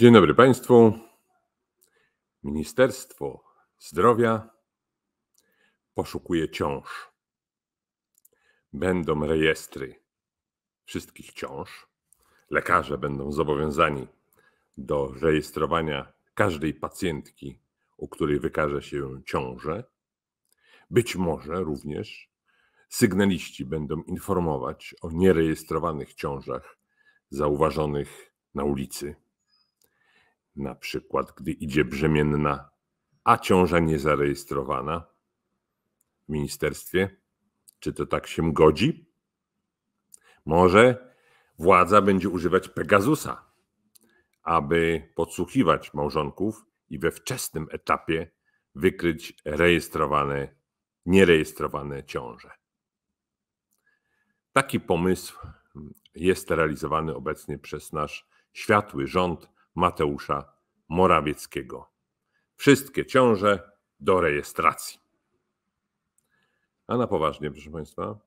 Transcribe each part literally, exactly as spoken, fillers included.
Dzień dobry Państwu. Ministerstwo Zdrowia poszukuje ciąż. Będą rejestry wszystkich ciąż. Lekarze będą zobowiązani do rejestrowania każdej pacjentki, u której wykaże się ciążę. Być może również sygnaliści będą informować o nierejestrowanych ciążach zauważonych na ulicy. Na przykład, gdy idzie brzemienna, a ciąża niezarejestrowana w ministerstwie. Czy to tak się godzi? Może władza będzie używać Pegasusa, aby podsłuchiwać małżonków i we wczesnym etapie wykryć rejestrowane, nierejestrowane ciąże. Taki pomysł jest realizowany obecnie przez nasz światły rząd Mateusza Morawieckiego. Wszystkie ciąże do rejestracji. A na poważnie, proszę Państwa,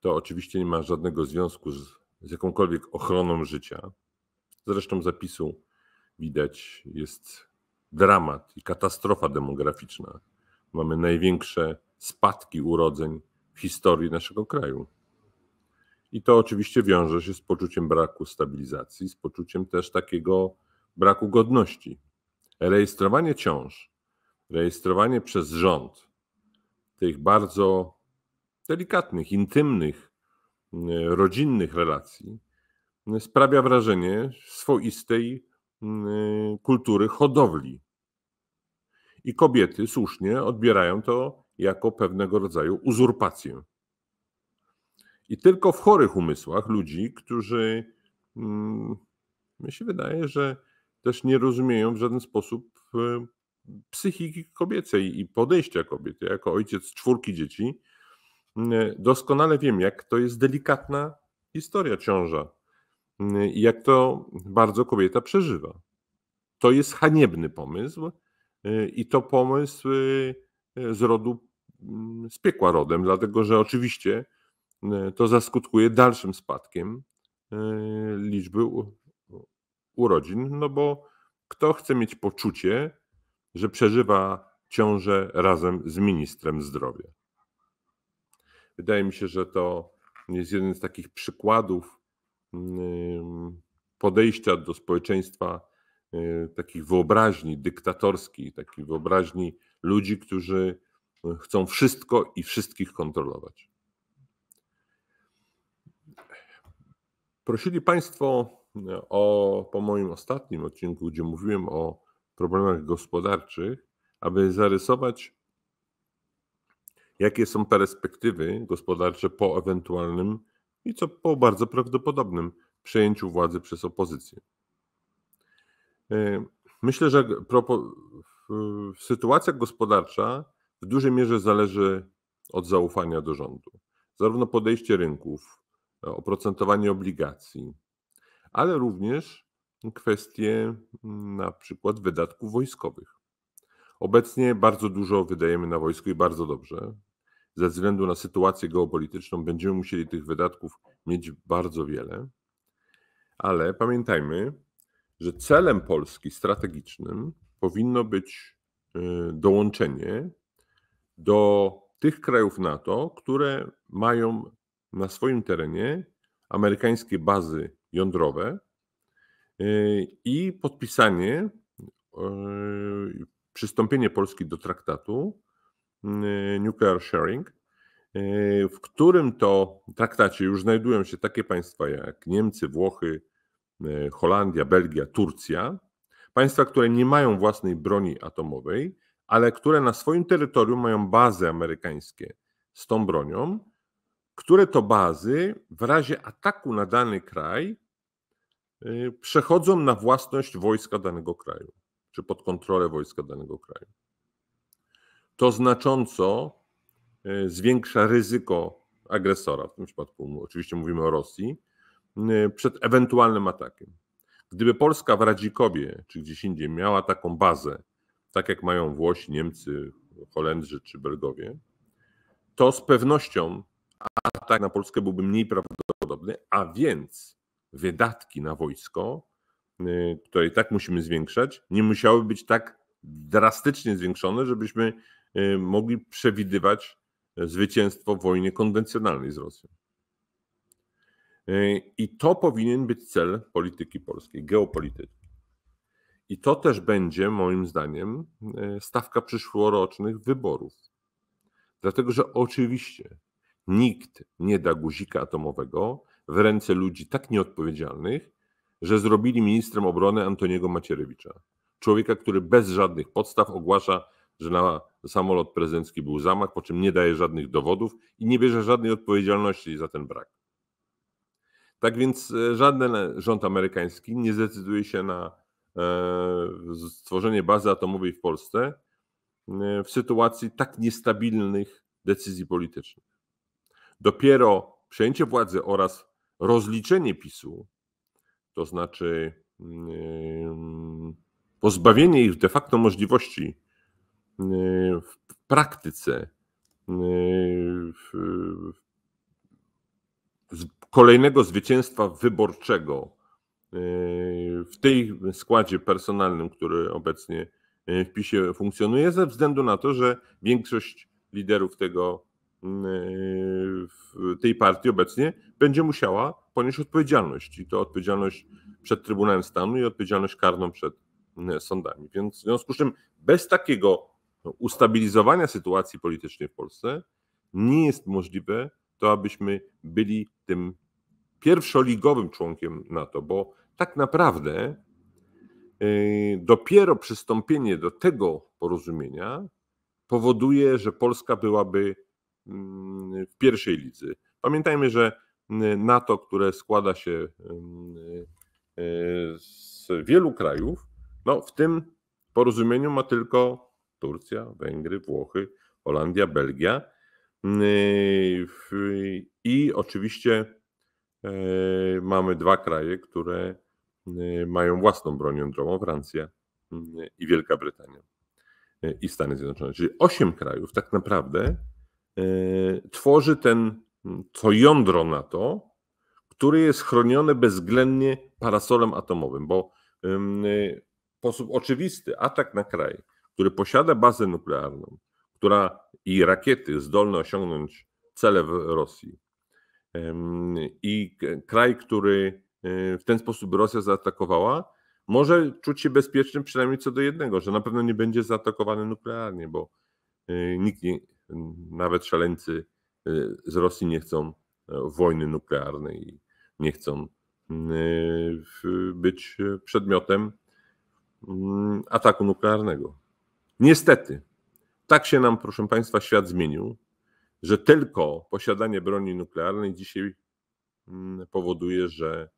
to oczywiście nie ma żadnego związku z, z jakąkolwiek ochroną życia. Zresztą zapisu widać, jest dramat i katastrofa demograficzna. Mamy największe spadki urodzeń w historii naszego kraju. I to oczywiście wiąże się z poczuciem braku stabilizacji, z poczuciem też takiego braku godności. Rejestrowanie ciąż, rejestrowanie przez rząd tych bardzo delikatnych, intymnych, rodzinnych relacji sprawia wrażenie swoistej kultury hodowli. I kobiety słusznie odbierają to jako pewnego rodzaju uzurpację. I tylko w chorych umysłach ludzi, którzy, hmm, mi się wydaje, że też nie rozumieją w żaden sposób hmm, psychiki kobiecej i podejścia kobiety. Jako ojciec czwórki dzieci hmm, doskonale wiem, jak to jest delikatna historia ciąża i hmm, jak to bardzo kobieta przeżywa. To jest haniebny pomysł hmm, i to pomysł hmm, z rodu, hmm, z piekła rodem, dlatego że oczywiście to zaskutkuje dalszym spadkiem liczby urodzin, no bo kto chce mieć poczucie, że przeżywa ciążę razem z ministrem zdrowia. Wydaje mi się, że to jest jeden z takich przykładów podejścia do społeczeństwa, takich wyobraźni dyktatorskich, takich wyobraźni ludzi, którzy chcą wszystko i wszystkich kontrolować. Prosili Państwo o, po moim ostatnim odcinku, gdzie mówiłem o problemach gospodarczych, aby zarysować, jakie są perspektywy gospodarcze po ewentualnym i co po bardzo prawdopodobnym przejęciu władzy przez opozycję. Myślę, że sytuacja gospodarcza w dużej mierze zależy od zaufania do rządu. Zarówno podejście rynków, oprocentowanie obligacji, ale również kwestie na przykład wydatków wojskowych. Obecnie bardzo dużo wydajemy na wojsko i bardzo dobrze. Ze względu na sytuację geopolityczną będziemy musieli tych wydatków mieć bardzo wiele, ale pamiętajmy, że celem Polski strategicznym powinno być dołączenie do tych krajów NATO, które mają na swoim terenie amerykańskie bazy jądrowe i podpisanie, przystąpienie Polski do traktatu Nuclear Sharing, w którym to traktacie już znajdują się takie państwa jak Niemcy, Włochy, Holandia, Belgia, Turcja. Państwa, które nie mają własnej broni atomowej, ale które na swoim terytorium mają bazy amerykańskie z tą bronią, które to bazy w razie ataku na dany kraj yy, przechodzą na własność wojska danego kraju, czy pod kontrolę wojska danego kraju. To znacząco yy, zwiększa ryzyko agresora, w tym przypadku oczywiście mówimy o Rosji, yy, przed ewentualnym atakiem. Gdyby Polska w Radzikowie, czy gdzieś indziej miała taką bazę, tak jak mają Włosi, Niemcy, Holendrzy czy Belgowie, to z pewnością atak na Polskę byłby mniej prawdopodobny, a więc wydatki na wojsko które i tak musimy zwiększać, nie musiały być tak drastycznie zwiększone, żebyśmy mogli przewidywać zwycięstwo w wojnie konwencjonalnej z Rosją. I to powinien być cel polityki polskiej, geopolityki. I to też będzie, moim zdaniem, stawka przyszłorocznych wyborów. Dlatego, że oczywiście nikt nie da guzika atomowego w ręce ludzi tak nieodpowiedzialnych, że zrobili ministrem obrony Antoniego Macierewicza. Człowieka, który bez żadnych podstaw ogłasza, że na samolot prezydencki był zamach, po czym nie daje żadnych dowodów i nie bierze żadnej odpowiedzialności za ten brak. Tak więc żaden rząd amerykański nie zdecyduje się na stworzenie bazy atomowej w Polsce w sytuacji tak niestabilnych decyzji politycznych. Dopiero przejęcie władzy oraz rozliczenie PiS-u, to znaczy pozbawienie ich de facto możliwości w praktyce kolejnego zwycięstwa wyborczego w tym składzie personalnym, który obecnie w PiS-ie funkcjonuje, ze względu na to, że większość liderów tego, tej partii obecnie będzie musiała ponieść odpowiedzialność. I to odpowiedzialność przed Trybunałem Stanu i odpowiedzialność karną przed sądami. Więc w związku z czym bez takiego ustabilizowania sytuacji politycznej w Polsce nie jest możliwe to, abyśmy byli tym pierwszoligowym członkiem NATO, bo tak naprawdę dopiero przystąpienie do tego porozumienia powoduje, że Polska byłaby w pierwszej lidze. Pamiętajmy, że NATO, które składa się z wielu krajów, no w tym porozumieniu ma tylko Turcja, Węgry, Włochy, Holandia, Belgia i oczywiście mamy dwa kraje, które mają własną broń jądrową, Francja i Wielka Brytania i Stany Zjednoczone. Czyli osiem krajów tak naprawdę tworzy ten, to jądro NATO, które jest chronione bezwzględnie parasolem atomowym, bo w sposób oczywisty atak na kraj, który posiada bazę nuklearną, która i rakiety zdolne osiągnąć cele w Rosji, i kraj, który w ten sposób Rosja zaatakowała, może czuć się bezpieczny przynajmniej co do jednego, że na pewno nie będzie zaatakowany nuklearnie, bo nikt, nie, nawet szaleńcy z Rosji nie chcą wojny nuklearnej i nie chcą być przedmiotem ataku nuklearnego. Niestety, tak się nam, proszę Państwa, świat zmienił, że tylko posiadanie broni nuklearnej dzisiaj powoduje, że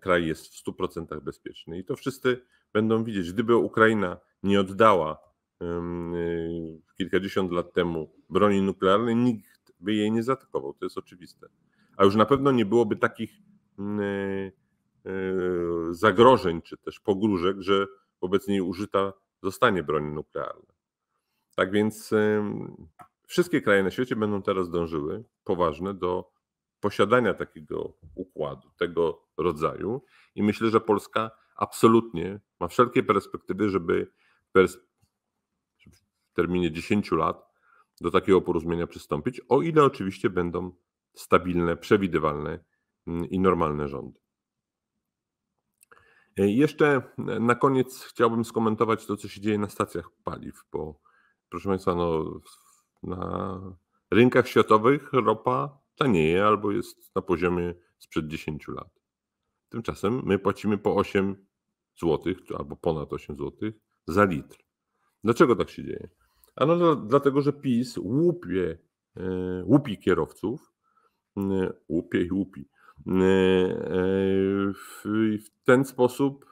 kraj jest w stu procentach bezpieczny. I to wszyscy będą widzieć. Gdyby Ukraina nie oddała kilkadziesiąt lat temu broni nuklearnej, nikt by jej nie zaatakował. To jest oczywiste. A już na pewno nie byłoby takich zagrożeń, czy też pogróżek, że wobec niej użyta zostanie broń nuklearna. Tak więc wszystkie kraje na świecie będą teraz dążyły poważnie do posiadania takiego układu, tego rodzaju i myślę, że Polska absolutnie ma wszelkie perspektywy, żeby w terminie dziesięciu lat do takiego porozumienia przystąpić, o ile oczywiście będą stabilne, przewidywalne i normalne rządy. Jeszcze na koniec chciałbym skomentować to, co się dzieje na stacjach paliw, bo proszę Państwa, no, na rynkach światowych ropa tanieje albo jest na poziomie sprzed dziesięciu lat. Tymczasem my płacimy po osiem złotych albo ponad osiem złotych za litr. Dlaczego tak się dzieje? Ano dlatego, że PiS łupie, łupi kierowców, łupie i łupi, w ten sposób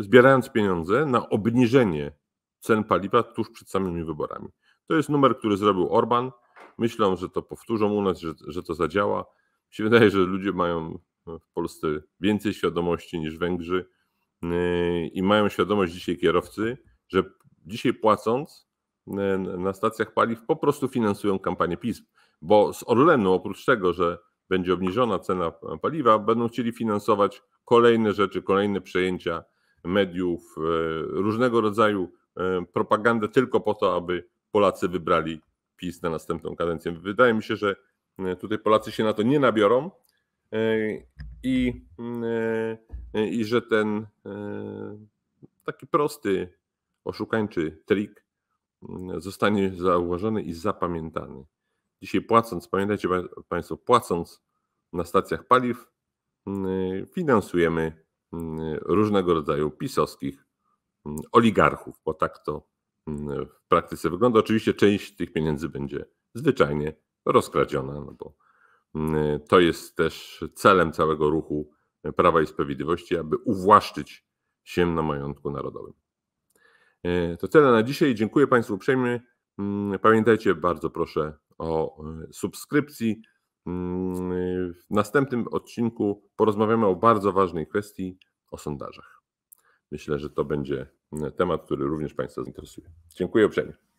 zbierając pieniądze na obniżenie cen paliwa tuż przed samymi wyborami. To jest numer, który zrobił Orban. Myślą, że to powtórzą u nas, że, że to zadziała. Mi się wydaje, że ludzie mają w Polsce więcej świadomości niż Węgrzy i mają świadomość dzisiaj kierowcy, że dzisiaj płacąc na stacjach paliw po prostu finansują kampanię PiS, bo z Orlenu oprócz tego, że będzie obniżona cena paliwa, będą chcieli finansować kolejne rzeczy, kolejne przejęcia mediów, różnego rodzaju propagandę tylko po to, aby Polacy wybrali PiS na następną kadencję. Wydaje mi się, że tutaj Polacy się na to nie nabiorą i, i że ten taki prosty, oszukańczy trik zostanie zauważony i zapamiętany. Dzisiaj płacąc, pamiętajcie Państwo, płacąc na stacjach paliw, finansujemy różnego rodzaju pisowskich oligarchów, bo tak to w praktyce wygląda. Oczywiście część tych pieniędzy będzie zwyczajnie rozkradziona, no bo to jest też celem całego ruchu Prawa i Sprawiedliwości, aby uwłaszczyć się na majątku narodowym. To tyle na dzisiaj. Dziękuję Państwu uprzejmie. Pamiętajcie bardzo proszę o subskrypcji. W następnym odcinku porozmawiamy o bardzo ważnej kwestii, o sondażach. Myślę, że to będzie temat, który również Państwa zainteresuje. Dziękuję uprzejmie.